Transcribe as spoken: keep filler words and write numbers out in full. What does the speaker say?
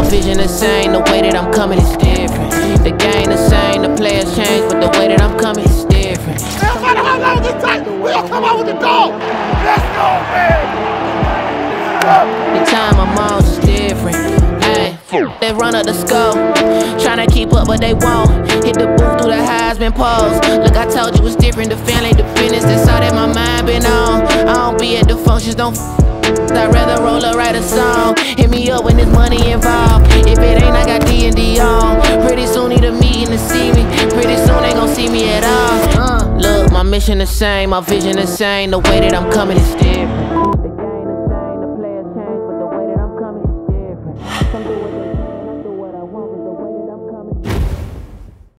my vision the same, the way that I'm coming is different. The game the same, the players change, but the way that I'm coming is different. No matter how long it takes, we all come out with the dog. Let's go, man. The time I'm on is different. They run up the skull, tryna keep up but they won't. Hit the booth through the Heisman pose. Look, I told you it's different, the family, the fitness, that's all that my mind been on. I don't be at the functions, don't f***, I'd rather roll up, write a song. Hit me up when there's money involved. If it ain't, I got D and D on. Pretty soon need a meeting to see me. Pretty soon they gon' see me at all. uh, Look, my mission the same, my vision the same. The way that I'm coming is different.